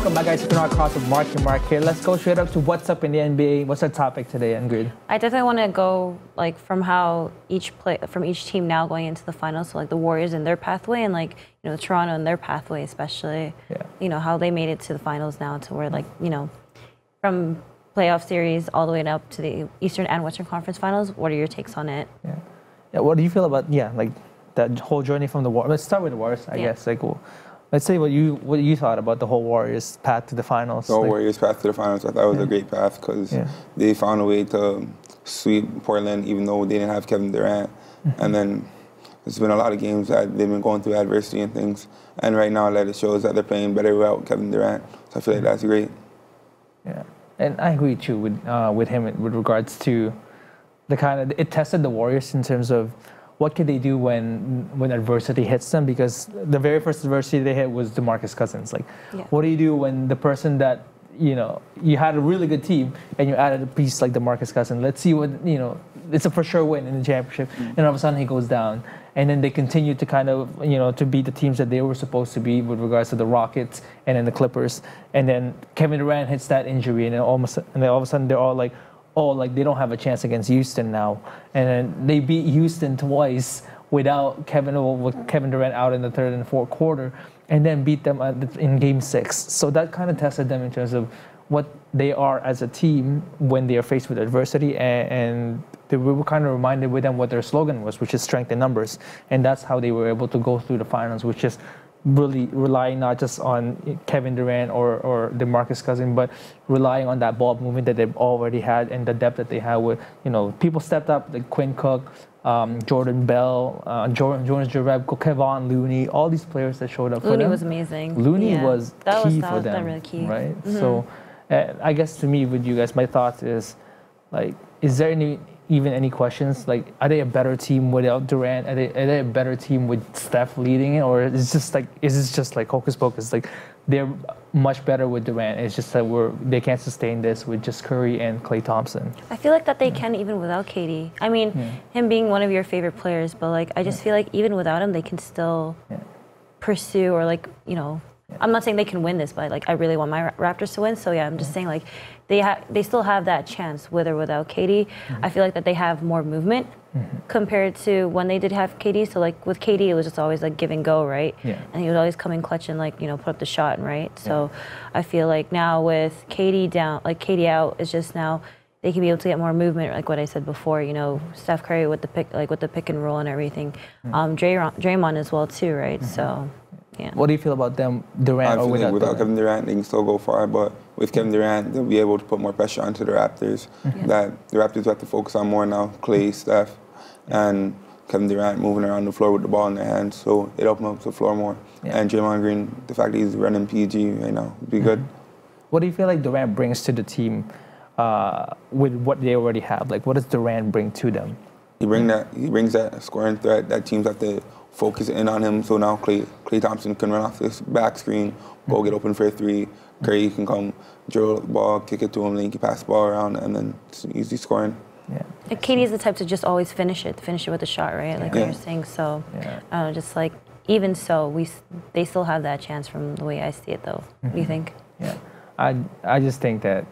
Welcome back, guys. It's our cross with Mark and Mark here. Let's go straight up to what's up in the NBA. What's our topic today, Ingrid? I definitely want to go like from how each team now going into the finals. So like the Warriors and their pathway, and like Toronto and their pathway, especially. Yeah. How they made it to the finals now, to where like from playoff series all the way up to the Eastern and Western Conference Finals. What are your takes on it? Yeah. Yeah. What do you feel about like that whole journey from the Warriors? Let's start with the Warriors, I guess. Like. Let's say what you thought about the whole Warriors path to the finals. The whole Warriors path to the finals, I thought it was a great path because they found a way to sweep Portland, even though they didn't have Kevin Durant. And then there's been a lot of games that they've been going through adversity and things. And right now, it shows that they're playing better without Kevin Durant. So I feel like that's great. Yeah, and I agree too with him with regards to the kind of it tested the Warriors in terms of. What could they do when adversity hits them? Because the very first adversity they hit was DeMarcus Cousins. Like, what do you do when the person that you had a really good team and you added a piece like DeMarcus Cousins? Let's see what It's a for sure win in the championship, and all of a sudden he goes down. And then they continue to kind of to beat the teams that they were supposed to be with regards to the Rockets and then the Clippers. And then Kevin Durant hits that injury, and then all of a sudden they're all like. Oh, like they don't have a chance against Houston now, and then they beat Houston twice without Kevin Durant out in the third and fourth quarter, and then beat them in Game 6. So that kind of tested them in terms of what they are as a team when they are faced with adversity, and they were kind of reminded with them what their slogan was, which is strength in numbers, and that's how they were able to go through the finals, which is. Really relying not just on Kevin Durant or DeMarcus Cousins, but relying on that ball movement that they've already had and the depth that they had with, people stepped up, like Quinn Cook, Jordan Bell, Jordan Jurebko, Kevon Looney, all these players that showed up for them. Looney was amazing. Looney was key for them, really key. Right? So I guess to me, with you guys, my thoughts is, like, is there even any questions? Like, are they a better team without Durant? Are they a better team with Steph leading it? Or is this just like hocus pocus? Like, they're much better with Durant. It's just that they can't sustain this with just Curry and Clay Thompson. I feel like that they can even without KD. I mean, him being one of your favorite players, but like, I just feel like even without him, they can still pursue or like, I'm not saying they can win this, but like I really want my Raptors to win. So I'm just saying like they still have that chance with or without KD. I feel like that they have more movement compared to when they did have KD. So like with KD, it was just always like give and go, right? Yeah. And he would always come in clutch and like put up the shot, right? So I feel like now with KD down, like KD out, it's just now they can be able to get more movement, like what I said before. Steph Curry with the pick and roll and everything. Draymond as well too, right? So. Yeah. What do you feel about them, Durant or without Durant? Kevin Durant, they can still go far, but with Kevin Durant, they'll be able to put more pressure onto the Raptors. That the Raptors have to focus on more now, Clay, Steph, and Kevin Durant moving around the floor with the ball in their hands, so it opens up the floor more. And Draymond Green, the fact that he's running PG right now, would be good. What do you feel like Durant brings to the team with what they already have? Like, what does Durant bring to them? He brings that scoring threat that teams have to focus in on him. So now Clay Thompson can run off this back screen, go get open for a three. Curry can come, drill the ball, kick it to him, then he pass the ball around, and then it's easy scoring. Yeah. And KD's the type to just always finish it with a shot, right? Like we were saying. So I don't know, just like even so, they still have that chance from the way I see it, though. What do you think? Yeah, I just think that.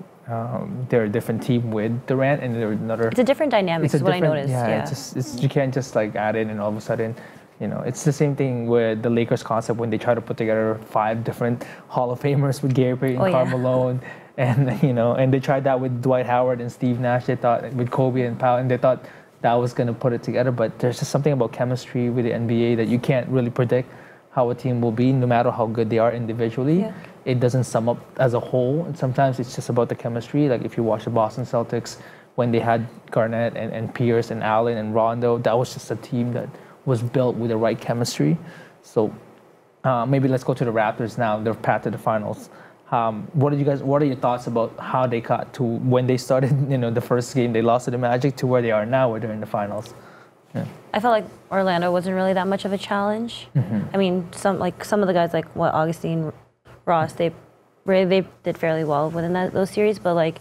They're a different team with Durant, and they're another. It's a different dynamic. It's what I noticed. Yeah. You can't just like add in and all of a sudden, It's the same thing with the Lakers concept when they try to put together 5 different Hall of Famers with Gary Payton, Karl Malone, and and they tried that with Dwight Howard and Steve Nash. They thought with Kobe and Pau, and they thought that was going to put it together. But there's just something about chemistry with the NBA that you can't really predict how a team will be, no matter how good they are individually. Yeah. It doesn't sum up as a whole. And sometimes it's just about the chemistry. Like if you watch the Boston Celtics, when they had Garnett and Pierce and Allen and Rondo, that was just a team that was built with the right chemistry. So maybe let's go to the Raptors now, their path to the finals. What are your thoughts about how they got to when they started, the first game they lost to the Magic to where they are now, where they're in the finals? Yeah. I felt like Orlando wasn't really that much of a challenge. I mean, some of the guys like Augustine, Ross, they did fairly well within those series, but like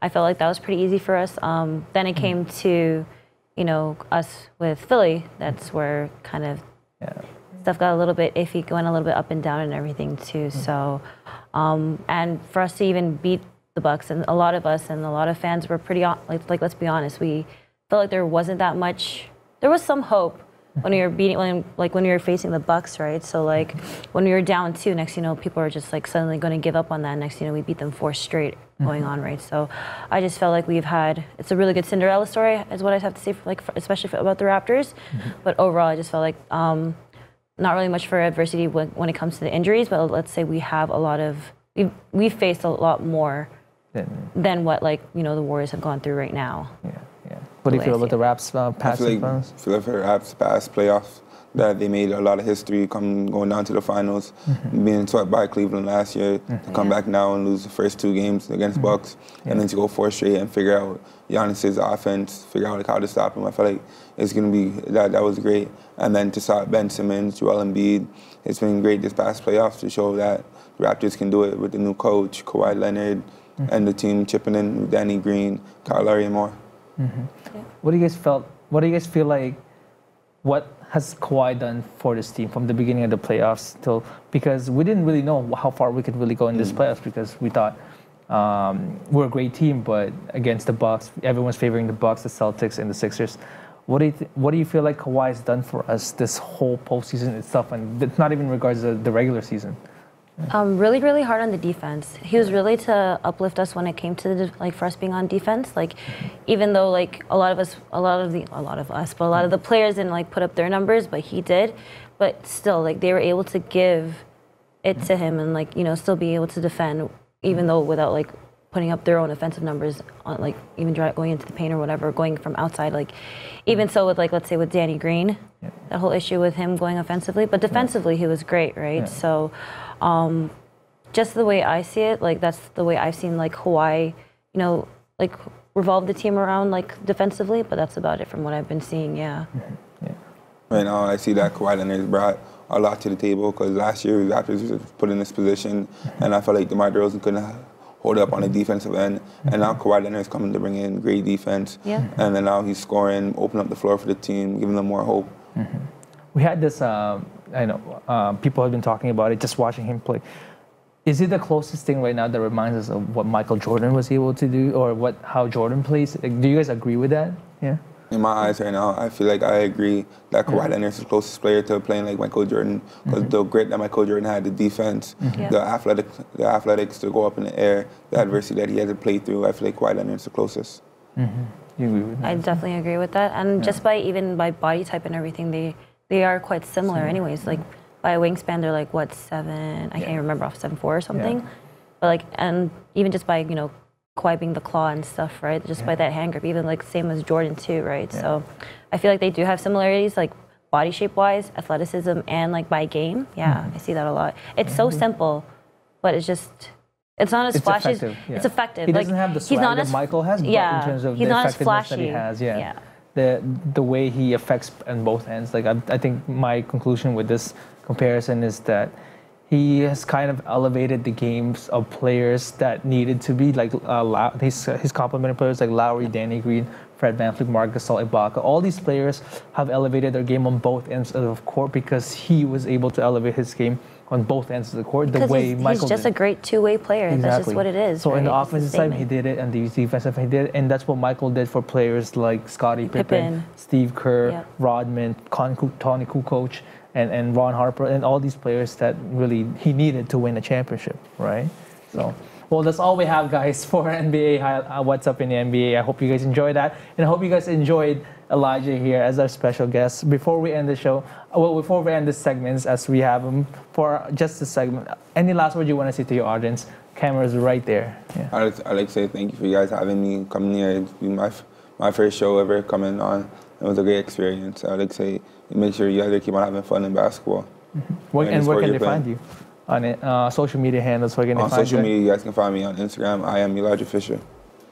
I felt like that was pretty easy for us. Then it came to us with Philly. That's where kind of stuff got a little bit iffy, going a little bit up and down and everything too. So, and for us to even beat the Bucks, and a lot of us and a lot of fans were pretty, like let's be honest, we felt like there wasn't that much. There was some hope when we were when we were facing the Bucks, right? So like when we were down two, next you know people are just like suddenly going to give up on that. Next you know we beat them 4 straight going on, right? So I just felt like we've had, it's a really good Cinderella story is what I have to say, especially about the Raptors. But overall, I just felt like not really much for adversity when it comes to the injuries. But let's say we have a lot of, we've faced a lot more than what like you know the Warriors have gone through right now. Yeah. What do you feel about the Raps past playoffs? I feel like the Raps past playoffs, that they made a lot of history going down to the finals, being swept by Cleveland last year, to come back now and lose the first 2 games against Bucks, and then to go 4 straight and figure out Giannis's offense, figure out like how to stop him. I feel like it's going to be, that was great. And then to stop Ben Simmons, Joel Embiid, it's been great this past playoffs to show that the Raptors can do it with the new coach, Kawhi Leonard, and the team chipping in with Danny Green, Kyle Lowry and more. What do you guys feel like? What has Kawhi done for this team from the beginning of the playoffs till? Because we didn't really know how far we could really go in this playoffs, because we thought we're a great team, but against the Bucks, everyone's favoring the Bucks, the Celtics, and the Sixers. What do you feel like Kawhi has done for us this whole postseason itself, and it's not even in regards to the regular season? Really, really hard on the defense. He was really to uplift us when it came to the, for us being on defense. Like, even though like a lot of the players didn't like put up their numbers, but he did. But still, like they were able to give it to him and like you know still be able to defend, even though without like putting up their own offensive numbers on like even going into the paint or whatever, going from outside. Like even so with like let's say with Danny Green, that whole issue with him going offensively, but defensively he was great, right? So. Just the way I see it, like that's the way I've seen like Kawhi, you know, like revolve the team around like defensively, but that's about it from what I've been seeing, Right now I see that Kawhi Leonard has brought a lot to the table, because last year the Raptors were put in this position and I felt like DeMar DeRozan couldn't hold up on the defensive end, and now Kawhi Leonard is coming to bring in great defense, and then now he's scoring, opening up the floor for the team, giving them more hope. We had this, I know people have been talking about it, just watching him play. Is it the closest thing right now that reminds us of what Michael Jordan was able to do, or how Jordan plays? Like, do you guys agree with that? Yeah. In my eyes right now, I feel like I agree that Kawhi Leonard is the closest player to playing like Michael Jordan, because the grit that Michael Jordan had, the defense, the athletics to go up in the air, the adversity that he had to play through, I feel like Kawhi Leonard is the closest. You agree with that? I definitely agree with that. And just by body type and everything, they are quite similar anyways. Like by wingspan, they're like what, 7, I can't remember, off 7'4" or something. But like, and even just by, you know, Kawhi being the claw and stuff, right? Just by that hand grip, even like same as Jordan too, right? So I feel like they do have similarities, like body shape wise, athleticism, and like by game. I see that a lot. It's so simple, but it's just, it's not as flashy. Effective, It's effective. He doesn't have the swag that Michael has, but in terms of the effectiveness that he has, The way he affects on both ends. Like I think my conclusion with this comparison is that he has kind of elevated the games of players that needed to be, like his complementary players like Lowry, Danny Green, Fred VanVleet, Marc Gasol, Ibaka. All these players have elevated their game on both ends of the court, because he was able to elevate his game on both ends of the court, the way Michael did. He's just a great two-way player. Exactly. That's just what it is. So in the offensive side, he did it, and the defensive side, he did it, and that's what Michael did for players like Scottie Pippen, Steve Kerr, Rodman, Tony Kukoc, and Ron Harper, and all these players that really he needed to win a championship, right? So, well, that's all we have, guys, for NBA. What's Up in the NBA. I hope you guys enjoyed that, and I hope you guys enjoyed Elijah here as our special guest. Before we end the show, before we end the segments, as we have them for just the segment, any last word you want to say to your audience? Camera's right there. Yeah. I'd like to say thank you for you guys having me coming here. It's been my first show ever coming on. It was a great experience. I'd like to say make sure you guys keep on having fun in basketball. And where can they find you? On social media handles, where can they find you? On social media, you guys can find me on Instagram. I am Elijah Fisher.